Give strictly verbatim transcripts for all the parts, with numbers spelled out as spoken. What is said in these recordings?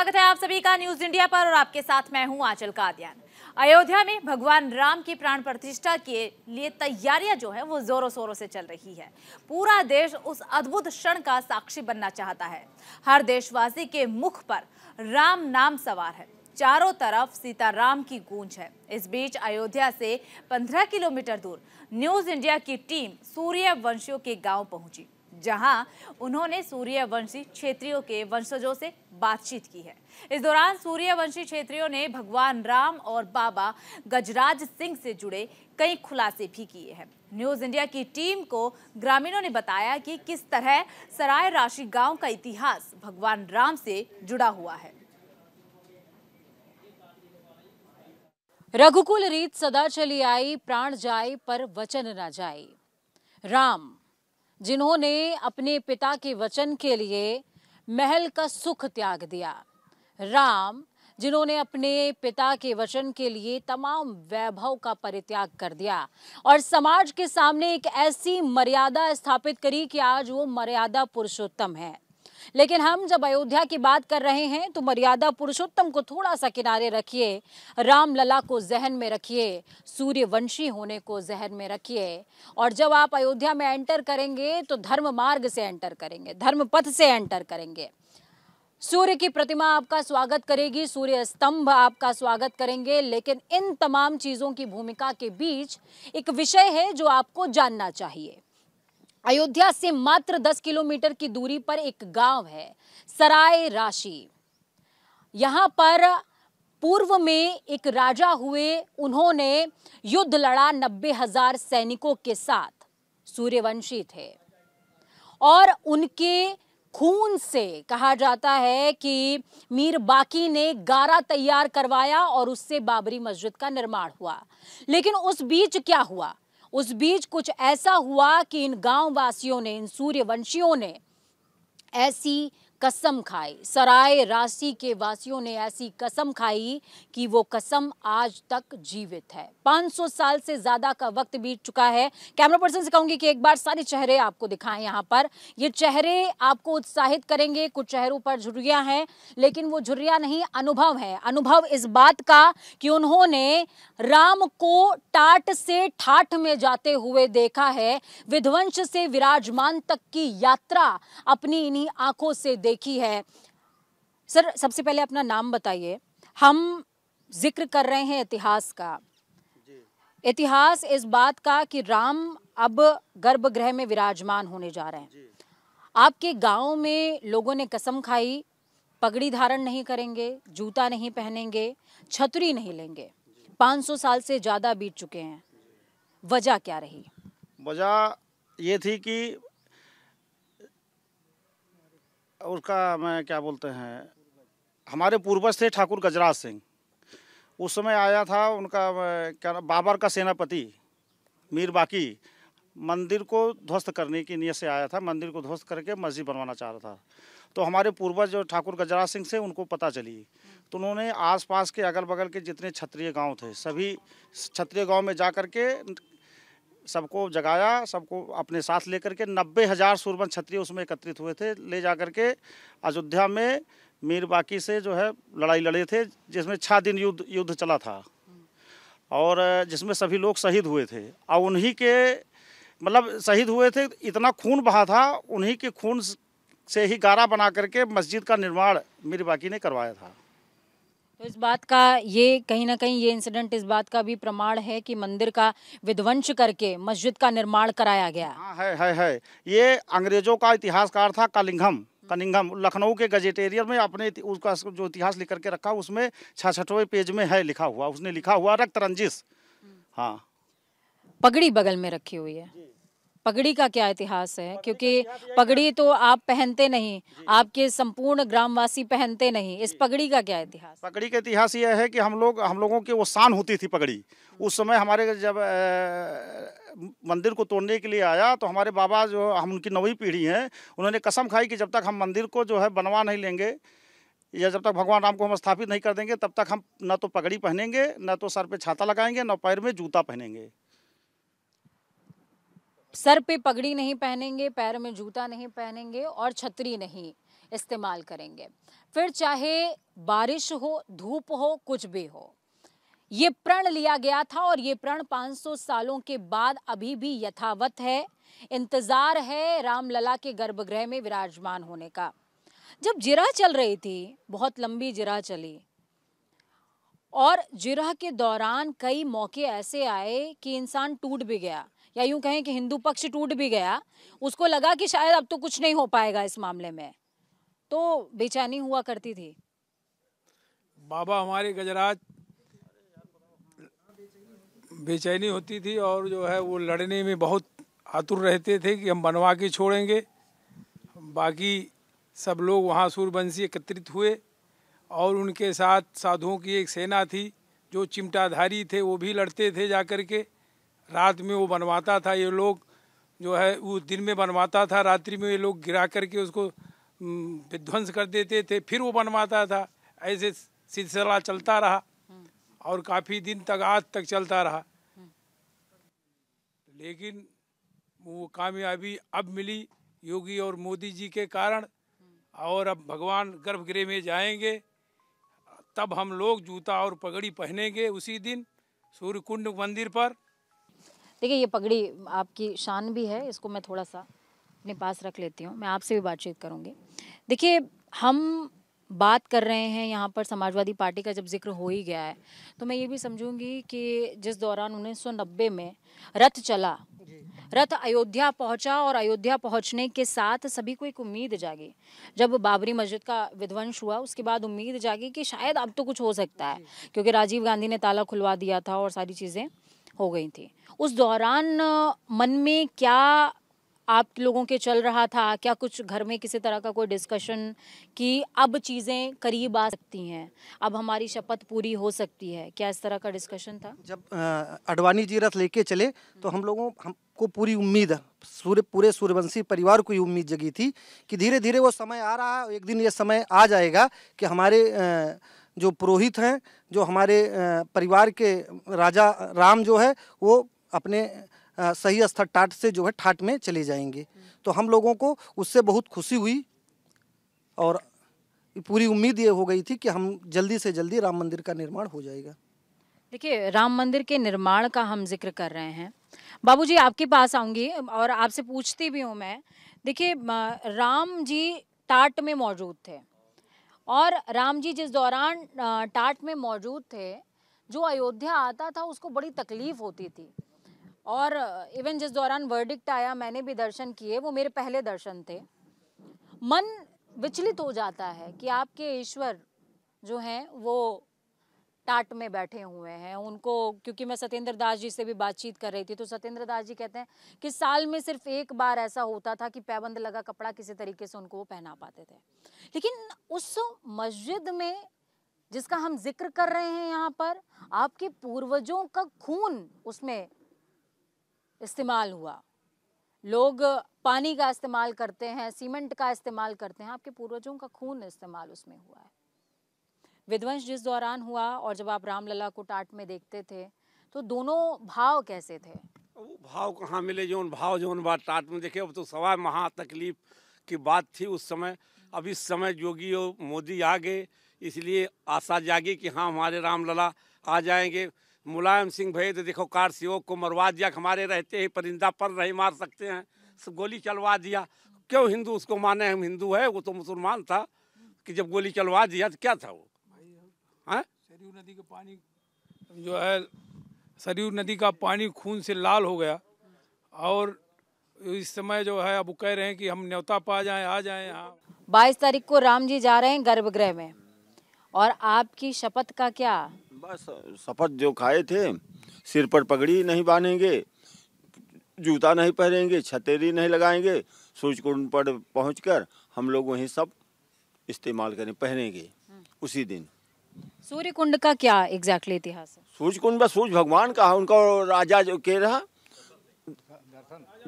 स्वागत है आप सभी का न्यूज इंडिया पर और आपके साथ मैं हूं आंचल कादियान। अयोध्या में भगवान राम की प्राण प्रतिष्ठा के लिए तैयारियां जो है वो जोरों शोरों से चल रही है। पूरा देश उस अद्भुत क्षण का साक्षी बनना चाहता है। हर देशवासी के मुख पर राम नाम सवार है, चारों तरफ सीताराम की गूंज है। इस बीच अयोध्या से पंद्रह किलोमीटर दूर न्यूज इंडिया की टीम सूर्यवंशियों के गाँव पहुंची, जहां उन्होंने सूर्यवंशी क्षेत्रियों के वंशजों से बातचीत की है। इस दौरान सूर्यवंशी क्षेत्रियों ने भगवान राम और बाबा गजराज सिंह से जुड़े कई खुलासे भी किए हैं। न्यूज इंडिया की टीम को ग्रामीणों ने बताया कि किस तरह सराय राशि गांव का इतिहास भगवान राम से जुड़ा हुआ है। रघुकुल रीत सदा चली आई, प्राण जाए पर वचन न जाए। राम जिन्होंने अपने पिता के वचन के लिए महल का सुख त्याग दिया, राम जिन्होंने अपने पिता के वचन के लिए तमाम वैभव का परित्याग कर दिया और समाज के सामने एक ऐसी मर्यादा स्थापित करी कि आज वो मर्यादा पुरुषोत्तम है। लेकिन हम जब अयोध्या की बात कर रहे हैं तो मर्यादा पुरुषोत्तम को थोड़ा सा किनारे रखिए, रामलला को जहन में रखिए, सूर्यवंशी होने को जहन में रखिए। और जब आप अयोध्या में एंटर करेंगे तो धर्म मार्ग से एंटर करेंगे, धर्म पथ से एंटर करेंगे। सूर्य की प्रतिमा आपका स्वागत करेगी, सूर्य स्तंभ आपका स्वागत करेंगे। लेकिन इन तमाम चीज़ों की भूमिका के बीच एक विषय है जो आपको जानना चाहिए। अयोध्या से मात्र दस किलोमीटर की दूरी पर एक गांव है सराय राशि। यहाँ पर पूर्व में एक राजा हुए, उन्होंने युद्ध लड़ा नब्बे हजार सैनिकों के साथ, सूर्यवंशी थे। और उनके खून से कहा जाता है कि मीर बाकी ने गारा तैयार करवाया और उससे बाबरी मस्जिद का निर्माण हुआ। लेकिन उस बीच क्या हुआ? उस बीच कुछ ऐसा हुआ कि इन गांववासियों ने, इन सूर्यवंशियों ने ऐसी कसम खाई, सराय राशि के वासियों ने ऐसी कसम खाई कि वो कसम आज तक जीवित है। पाँच सौ साल से ज़्यादा का वक्त बीत चुका है। कैमरा पर्सन से कहूँगी कि एक बार सारे चेहरे आपको दिखाएं। यहाँ पर ये चेहरे आपको उत्साहित करेंगे। कुछ चेहरों पर झुर्रियाँ हैं, लेकिन वो झुर्रियाँ नहीं, अनुभव है। अनुभव इस बात का कि उन्होंने राम को टाट से ठाठ में जाते हुए देखा है, विध्वंस से विराजमान तक की यात्रा अपनी इन्हीं आँखों से देखी है। सर, सबसे पहले अपना नाम बताइए। हम जिक्र कर रहे हैं इतिहास का, इतिहास इस बात का कि राम अब गर्भगृह में विराजमान होने जा रहे हैं। आपके गांव में लोगों ने कसम खाई, पगड़ी धारण नहीं करेंगे, जूता नहीं पहनेंगे, छतरी नहीं लेंगे। पाँच सौ साल से ज़्यादा बीत चुके हैं, वजह क्या रही? वजह ये थी कि उसका मैं क्या बोलते हैं, हमारे पूर्वज थे ठाकुर गजराज सिंह। उस समय आया था उनका क्या नाम, बाबर का सेनापति मीर बाकी, मंदिर को ध्वस्त करने की नीयत से आया था। मंदिर को ध्वस्त करके मस्जिद बनवाना चाह रहा था। तो हमारे पूर्वज जो ठाकुर गजराज सिंह से, उनको पता चली तो उन्होंने आसपास के अगल बगल के जितने क्षत्रिय गाँव थे, सभी क्षत्रिय गाँव में जा कर के सबको जगाया, सबको अपने साथ लेकर के नब्बे हज़ार सूरबन क्षत्रिय उसमें एकत्रित हुए थे। ले जा कर के अयोध्या में मीर बाकी से जो है लड़ाई लड़े थे, जिसमें छः दिन युद्ध युद्ध चला था और जिसमें सभी लोग शहीद हुए थे। और उन्हीं के मतलब शहीद हुए थे, इतना खून बहा था, उन्हीं के खून से ही गारा बना करके मस्जिद का निर्माण मीर बाकी ने करवाया था। तो इस बात का ये कहीं ना कहीं ये इंसिडेंट इस बात का भी प्रमाण है कि मंदिर का विध्वंस करके मस्जिद का निर्माण कराया गया। हाँ है है है ये अंग्रेजों का इतिहासकार था कालिंगम कालिंगम लखनऊ के गजेटेरियर में अपने उसका जो इतिहास लिख करके रखा, उसमें छठवें पेज में है लिखा हुआ, उसने लिखा हुआ रक्त रंजिश। हाँ, पगड़ी बगल में रखी हुई है। पगड़ी का क्या इतिहास है? क्योंकि पगड़ी तो आप पहनते नहीं, आपके संपूर्ण ग्रामवासी पहनते नहीं, इस पगड़ी का क्या इतिहास? पगड़ी का इतिहास यह है कि हम लोग हम लोगों की वो शान होती थी पगड़ी। उस समय हमारे जब मंदिर को तोड़ने के लिए आया तो हमारे बाबा जो, हम उनकी नौवीं पीढ़ी हैं, उन्होंने कसम खाई कि जब तक हम मंदिर को जो है बनवा नहीं लेंगे या जब तक भगवान राम को हम स्थापित नहीं कर देंगे, तब तक हम न तो पगड़ी पहनेंगे, न तो सर पर छाता लगाएंगे, न पैर में जूता पहनेंगे। सर पे पगड़ी नहीं पहनेंगे, पैर में जूता नहीं पहनेंगे और छतरी नहीं। इस्तेमाल करेंगे, फिर चाहे बारिश हो, धूप हो, कुछ भी हो। ये प्रण लिया गया था और ये प्रण पाँच सौ सालों के बाद अभी भी यथावत है। इंतजार है रामलला के गर्भगृह में विराजमान होने का। जब जिरह चल रही थी, बहुत लंबी जिरह चली और जिरह के दौरान कई मौके ऐसे आए कि इंसान टूट भी गया, या यूं कहें कि हिंदू पक्ष टूट भी गया। उसको लगा कि शायद अब तो कुछ नहीं हो पाएगा इस मामले में, तो बेचैनी हुआ करती थी। बाबा हमारे गजराज बेचैनी होती थी और जो है वो लड़ने में बहुत आतुर रहते थे कि हम बनवा के छोड़ेंगे। बाकी सब लोग वहाँ सूर्यवंशी एकत्रित हुए और उनके साथ साधुओं की एक सेना थी। जो चिमटाधारी थे वो भी लड़ते थे जा कर के, रात में वो बनवाता था, ये लोग जो है वो दिन में बनवाता था, रात्रि में ये लोग गिरा करके उसको विध्वंस कर देते थे, फिर वो बनवाता था। ऐसे सिलसिला चलता रहा और काफ़ी दिन तक, आज तक चलता रहा। लेकिन वो कामयाबी अब मिली योगी और मोदी जी के कारण, और अब भगवान गर्भगृह में जाएंगे, तब हम लोग जूता और पगड़ी पहनेंगे उसी दिन सूर्य कुंड मंदिर पर। देखिए, ये पगड़ी आपकी शान भी है, इसको मैं थोड़ा सा अपने पास रख लेती हूँ, मैं आपसे भी बातचीत करूँगी। देखिए, हम बात कर रहे हैं यहाँ पर समाजवादी पार्टी का जब जिक्र हो ही गया है, तो मैं ये भी समझूंगी कि जिस दौरान उन्नीस सौ नब्बे में रथ चला, रथ अयोध्या पहुँचा और अयोध्या पहुँचने के साथ सभी को एक उम्मीद जागी। जब बाबरी मस्जिद का विध्वंस हुआ उसके बाद उम्मीद जागी कि शायद अब तो कुछ हो सकता है, क्योंकि राजीव गांधी ने ताला खुलवा दिया था और सारी चीज़ें हो गई थी। उस दौरान मन में क्या आप लोगों के चल रहा था? क्या कुछ घर में किसी तरह का कोई डिस्कशन कि अब चीज़ें करीब आ सकती हैं, अब हमारी शपथ पूरी हो सकती है, क्या इस तरह का डिस्कशन था? जब अडवाणी जी रथ लेके चले तो हम लोगों हमको पूरी उम्मीद, सूर्य पूरे सूर्यवंशी परिवार को ये उम्मीद जगी थी कि धीरे धीरे वो समय आ रहा है, एक दिन ये समय आ जाएगा कि हमारे जो पुरोहित हैं, जो हमारे परिवार के राजा राम जो है वो अपने आ, सही स्तर टाट से जो है ठाट में चले जाएंगे। तो हम लोगों को उससे बहुत खुशी हुई और पूरी उम्मीद ये हो गई थी कि हम जल्दी से जल्दी राम मंदिर का निर्माण हो जाएगा। देखिए, राम मंदिर के निर्माण का हम जिक्र कर रहे हैं। बाबूजी, आपके पास आऊँगी और आपसे पूछती भी हूँ मैं। देखिए, राम जी टाट में मौजूद थे और राम जी जिस दौरान टाट में मौजूद थे, जो अयोध्या आता था उसको बड़ी तकलीफ होती थी। और इवन जिस दौरान वर्डिक्ट आया, मैंने भी दर्शन किए, वो मेरे पहले दर्शन थे। मन विचलित हो जाता है कि आपके ईश्वर जो हैं वो टाट में बैठे हुए हैं। उनको, क्योंकि मैं सत्येंद्र दास जी से भी बातचीत कर रही थी, तो सत्येंद्र दास जी कहते हैं कि साल में सिर्फ एक बार ऐसा होता था कि पैबंद लगा कपड़ा किसी तरीके से उनको वो पहना पाते थे। लेकिन उस मस्जिद में जिसका हम जिक्र कर रहे हैं, यहाँ पर आपके पूर्वजों का खून उसमें इस्तेमाल हुआ। लोग पानी का इस्तेमाल करते हैं, सीमेंट का इस्तेमाल करते हैं, आपके पूर्वजों का खून इस्तेमाल उसमें हुआ है। विध्वंस जिस दौरान हुआ और जब आप रामलला को टाट में देखते थे तो दोनों भाव कैसे थे? वो भाव कहाँ मिले, जोन भाव जोन बात टाट में देखे। अब तो सवा महा तकलीफ की बात थी उस समय। अब इस समय योगी और मोदी आ गए, इसलिए आशा जागी कि हाँ हमारे रामलला आ जाएंगे। मुलायम सिंह भैया तो देखो कार सेवक को मरवा दिया, हमारे रहते ही परिंदा पर नहीं मार सकते हैं, सब गोली चलवा दिया। क्यों हिंदू उसको माने, हम हिंदू है, वो तो मुसलमान था, कि जब गोली चलवा दिया तो क्या था वो। हाँ, सरयू नदी का पानी जो है, सरयू नदी का पानी खून से लाल हो गया। और इस समय जो है अब वो कह रहे हैं कि हम न्योता पा जाए, आ जाए। यहाँ बाईस तारीख को राम जी जा रहे हैं गर्भगृह में, और आपकी शपथ का क्या? बस शपथ जो खाए थे, सिर पर पगड़ी नहीं बांधेंगे, जूता नहीं पहनेंगे, छतरी नहीं लगाएंगे, सूर्य कुंड पर पहुंचकर हम लोग वहीं सब इस्तेमाल करें, पहनेंगे उसी दिन। सूर्य कुंड का क्या एग्जैक्टली इतिहास है? सूर्य कुंड बस सूर्य भगवान का, उनका राजा जो के रहा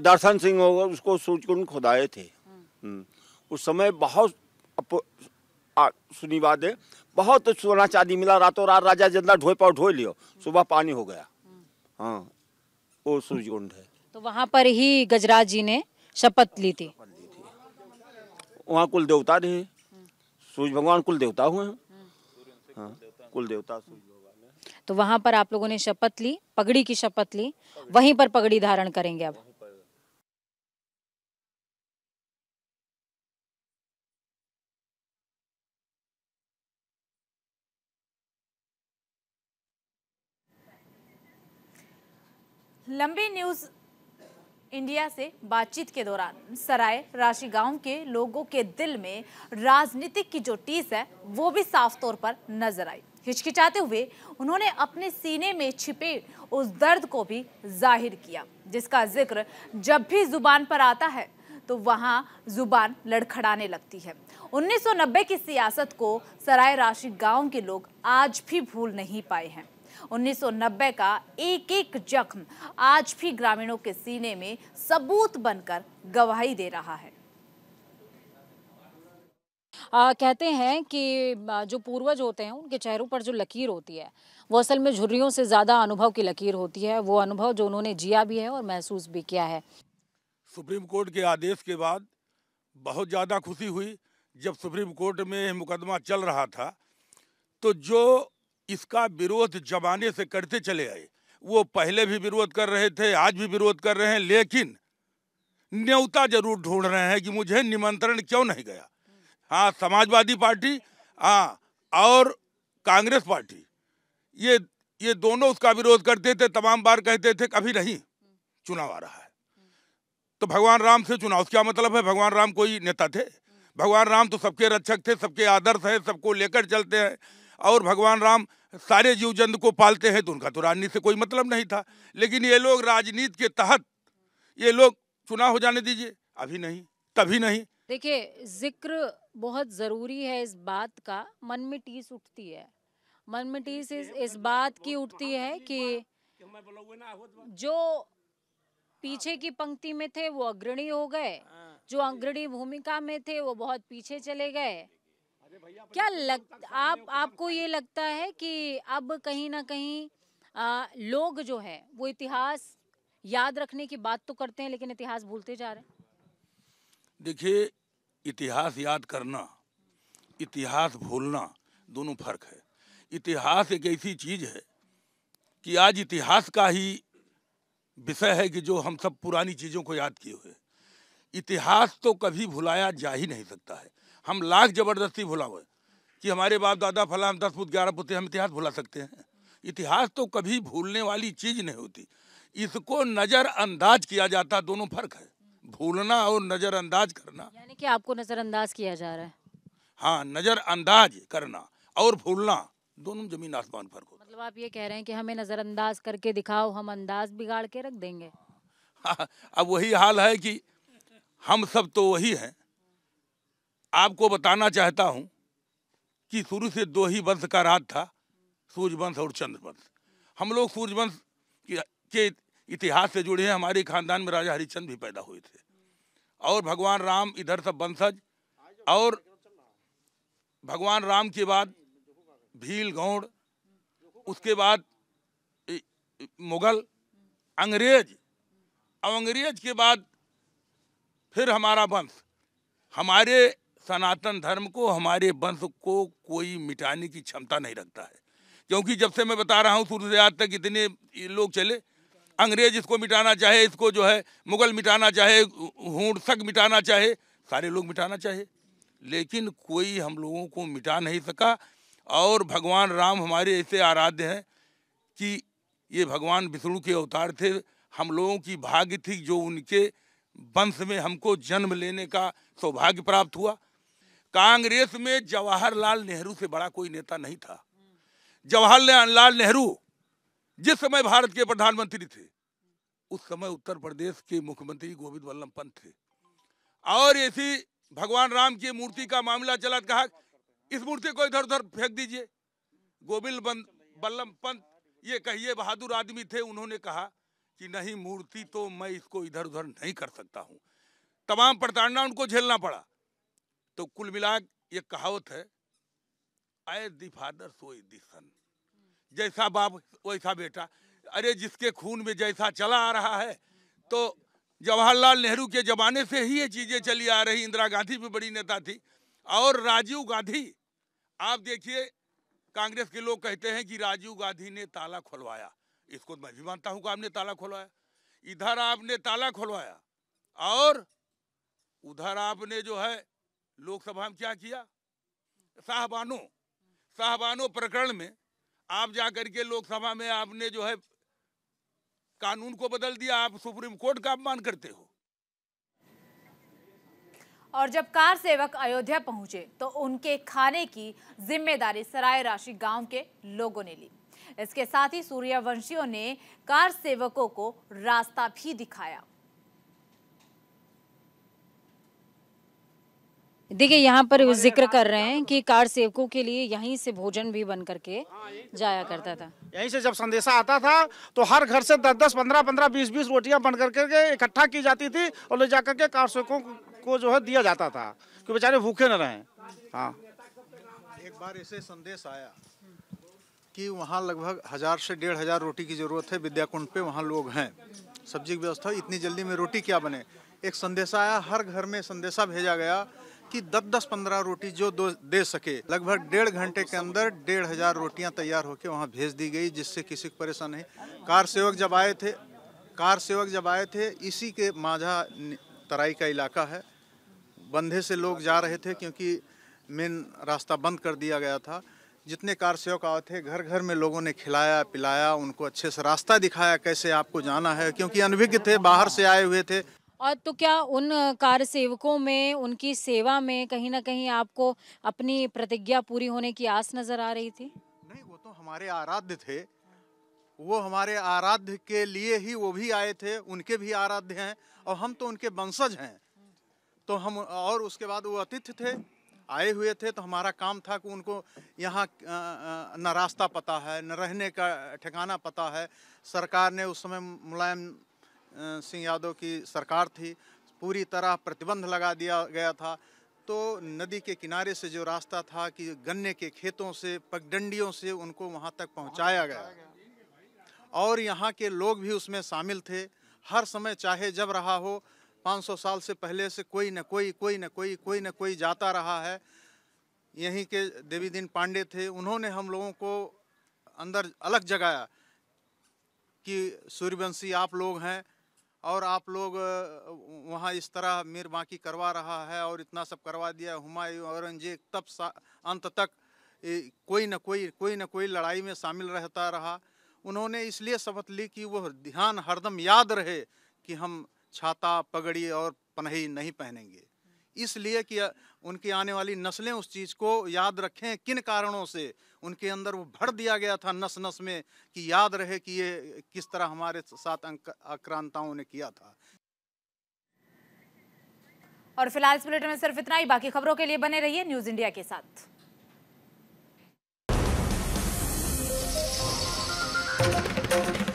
दर्शन सिंह होगा, उसको सूर्य कुंड खुदाए थे। उस समय बहुत आ, सुनी बात है, बहुत सोना चांदी मिला, रातों रात राजा जितना ढोए पाओ ढोए लियो, सुबह पानी हो गया। हाँ, वो सूर्य कुंड है। तो वहाँ पर ही गजराज जी ने शपथ ली थी, वहाँ कुल देवता रहे। सूर्य भगवान कुल देवता हुए हैं। हाँ, कुल देवता सूर्य भगवान है। तो वहाँ पर आप लोगों ने शपथ ली, पगड़ी की शपथ ली, वहीं पर पगड़ी धारण करेंगे अब। लंबी न्यूज इंडिया से बातचीत के दौरान सराय राशि गांव के लोगों के दिल में राजनीतिक की जो टीस है वो भी साफ तौर पर नजर आई। हिचकिचाते हुए उन्होंने अपने सीने में छिपे उस दर्द को भी जाहिर किया जिसका जिक्र जब भी जुबान पर आता है तो वहां जुबान लड़खड़ाने लगती है। उन्नीस सौ नब्बे की सियासत को सराय राशि गांव के लोग आज भी भूल नहीं पाए हैं। उन्नीस सौ नब्बे का एक एक जख्म आज भी ग्रामीणों के सीने में सबूत बनकर गवाही दे रहा है। आ, कहते हैं कि जो पूर्वज होते हैं उनके चेहरों पर जो लकीर होती है वो असल में झुर्रियों से ज्यादा अनुभव की लकीर होती है। वो अनुभव जो उन्होंने जिया भी है और महसूस भी किया है। सुप्रीम कोर्ट के आदेश के बाद बहुत ज्यादा खुशी हुई। जब सुप्रीम कोर्ट में मुकदमा चल रहा था तो जो इसका विरोध जमाने से करते चले आए, वो पहले भी विरोध कर रहे थे, आज भी विरोध कर रहे हैं, लेकिन न्योता जरूर ढूंढ रहे हैं कि मुझे निमंत्रण क्यों नहीं गया। हाँ, समाजवादी पार्टी हाँ और कांग्रेस पार्टी ये ये दोनों उसका विरोध करते थे, तमाम बार कहते थे कभी नहीं, चुनाव आ रहा है। तो भगवान राम से चुनाव क्या मतलब है? भगवान राम कोई नेता थे? भगवान राम तो सबके रक्षक थे, सबके आदर्श है, सबको लेकर चलते हैं और भगवान राम सारे जीव जंतु को पालते हैं, तो उनका तो राजनीति से कोई मतलब नहीं था। लेकिन ये लोग राजनीति के तहत ये लोग चुनाव हो जाने दीजिए, अभी नहीं तभी नहीं। देखिए, जिक्र बहुत जरूरी है इस बात का। मन में टीस उठती है, मन में टीस इस, इस बात की उठती है कि जो पीछे की पंक्ति में थे वो अग्रणी हो गए, जो अग्रणी भूमिका में थे वो बहुत पीछे चले गए। क्या लग आप आपको ये लगता है कि अब कहीं ना कहीं आ, लोग जो है वो इतिहास याद रखने की बात तो करते हैं लेकिन इतिहास भूलते जा रहे हैं? देखिए, इतिहास याद करना, इतिहास भूलना, दोनों फर्क है। इतिहास एक ऐसी चीज है कि आज इतिहास का ही विषय है कि जो हम सब पुरानी चीजों को याद किए हुए। इतिहास तो कभी भुलाया जा ही नहीं सकता है। हम लाख जबरदस्ती भुलावे कि हमारे बाप दादा फला हम दस पुत ग्यारह पुत, हम इतिहास भुला सकते हैं? इतिहास तो कभी भूलने वाली चीज नहीं होती, इसको नजरअंदाज किया जाता। दोनों फर्क है, भूलना और नजरअंदाज करना। यानी कि आपको नजरअंदाज किया जा रहा है? हाँ, नजरअंदाज करना और भूलना दोनों जमीन आसमान फर्क होता। मतलब आप ये कह रहे हैं कि हमें नजरअंदाज करके दिखाओ, हम अंदाज बिगाड़ के रख देंगे। हाँ, अब वही हाल है कि हम सब तो वही हैं। आपको बताना चाहता हूं कि शुरू से दो ही वंश का राज था, सूर्यवंश और चंद्रवंश। हम लोग सूर्यवंश के इतिहास से जुड़े हैं। हमारे खानदान में राजा हरिश्चंद्र भी पैदा हुए थे और भगवान राम इधर सब वंशज, और भगवान राम के बाद भील गौड़, उसके बाद मुगल, अंग्रेज, और अंग्रेज के बाद फिर हमारा वंश। हमारे सनातन धर्म को, हमारे वंश को कोई मिटाने की क्षमता नहीं रखता है, क्योंकि जब से मैं बता रहा हूँ शुरू से आज तक इतने लोग चले। अंग्रेज इसको मिटाना चाहे, इसको जो है मुगल मिटाना चाहे, हुड़सक मिटाना चाहे, सारे लोग मिटाना चाहे, लेकिन कोई हम लोगों को मिटा नहीं सका। और भगवान राम हमारे ऐसे आराध्य हैं कि ये भगवान विष्णु के अवतार थे। हम लोगों की भाग्य थी जो उनके वंश में हमको जन्म लेने का सौभाग्य प्राप्त हुआ। कांग्रेस में जवाहरलाल नेहरू से बड़ा कोई नेता नहीं था। जवाहरलाल नेहरू जिस समय भारत के प्रधानमंत्री थे, उस समय उत्तर प्रदेश के मुख्यमंत्री गोविंद बल्लभ पंत थे। और ऐसी भगवान राम की मूर्ति का मामला चला, कहा इस मूर्ति को इधर उधर फेंक दीजिए। गोविंद बल्लभ पंत ये कहिए बहादुर आदमी थे, उन्होंने कहा कि नहीं, मूर्ति तो मैं इसको इधर उधर नहीं कर सकता हूँ। तमाम प्रताड़ना उनको झेलना पड़ा। तो कुल मिला ये कहावत है, आए दी फादर सोए दी सन, जैसा बाप वैसा बेटा। अरे जिसके खून में जैसा चला आ रहा है, तो जवाहरलाल नेहरू के जमाने से ही ये चीज़ें चली आ रही। इंदिरा गांधी भी बड़ी नेता थी, और राजीव गांधी, आप देखिए कांग्रेस के लोग कहते हैं कि राजीव गांधी ने ताला खुलवाया, इसको मैं भी मानता हूं कि आपने ताला खुलवाया। इधर आपने ताला खुलवाया और उधर आपने जो है लोकसभा में क्या किया, साहबानो साहबानो प्रकरण में आप जा करके लोकसभा में आपने जो है कानून को बदल दिया। आप सुप्रीम कोर्ट का अपमान करते हो। और जब कार सेवक अयोध्या पहुंचे तो उनके खाने की जिम्मेदारी सराय राशि गांव के लोगों ने ली। इसके साथ ही सूर्यवंशियों ने कार सेवकों को रास्ता भी दिखाया। देखिए यहाँ पर वो जिक्र कर रहे हैं कि कार सेवकों के लिए यहीं से भोजन भी बन करके जाया करता था। यहीं से जब संदेशा आता था तो हर घर से दस दस पंद्रह पंद्रह बीस बीस रोटियां बन करके इकट्ठा की जाती थी और ले जाकर के कार सेवकों को जो है दिया जाता था कि बेचारे भूखे न रहें। हाँ, एक बार ऐसे संदेश आया कि वहाँ लगभग हजार से डेढ़ हजार रोटी की जरूरत है, विद्याकुंड पे वहाँ लोग हैं, सब्जी की व्यवस्था, इतनी जल्दी में रोटी क्या बने। एक संदेशा आया, हर घर में संदेशा भेजा गया कि दस दस पंद्रह रोटी जो दो दे सके। लगभग डेढ़ घंटे के अंदर डेढ़ हजार रोटियाँ तैयार होकर वहाँ भेज दी गई, जिससे किसी को परेशानी नहीं। कार सेवक जब आए थे कार सेवक जब आए थे इसी के माझा तराई का इलाका है, बंधे से लोग जा रहे थे क्योंकि मेन रास्ता बंद कर दिया गया था। जितने कार सेवक आए थे घर घर में लोगों ने खिलाया पिलाया, उनको अच्छे से रास्ता दिखाया कैसे आपको जाना है, क्योंकि अनभिज्ञ थे, बाहर से आए हुए थे। और तो क्या उन कार सेवकों में, उनकी सेवा में कहीं ना कहीं आपको अपनी प्रतिज्ञा पूरी होने की आस नजर आ रही थी? नहीं, वो तो हमारे आराध्य थे, वो हमारे आराध्य के लिए ही वो भी आए थे, उनके भी आराध्य हैं और हम तो उनके वंशज हैं, तो हम, और उसके बाद वो अतिथि थे, आए हुए थे, तो हमारा काम था कि उनको यहाँ न रास्ता पता है न रहने का ठिकाना पता है। सरकार ने उस समय मुलायम सिंह यादव की सरकार थी, पूरी तरह प्रतिबंध लगा दिया गया था, तो नदी के किनारे से जो रास्ता था कि गन्ने के खेतों से पगडंडियों से उनको वहाँ तक पहुँचाया गया और यहाँ के लोग भी उसमें शामिल थे। हर समय चाहे जब रहा हो, पाँच सौ साल से पहले से कोई न कोई कोई न कोई कोई न कोई जाता रहा है। यहीं के देवी दीन पांडे थे, उन्होंने हम लोगों को अंदर अलग जगाया कि सूर्यवंशी आप लोग हैं और आप लोग वहाँ इस तरह मीर बाकी करवा रहा है और इतना सब करवा दिया। हुमायूँ औरंगजेब तब सा अंत तक कोई न कोई कोई न कोई लड़ाई में शामिल रहता रहा। उन्होंने इसलिए शपथ ली कि वह ध्यान हरदम याद रहे कि हम छाता पगड़ी और पन्ही नहीं पहनेंगे, इसलिए कि उनकी आने वाली नस्लें उस चीज़ को याद रखें। किन कारणों से उनके अंदर वो भर दिया गया था नस नस में कि याद रहे कि ये किस तरह हमारे साथ आक्रांताओं ने किया था। और फिलहाल इस बुलेटिन में सिर्फ इतना ही। बाकी खबरों के लिए बने रहिए न्यूज इंडिया के साथ। Thank you.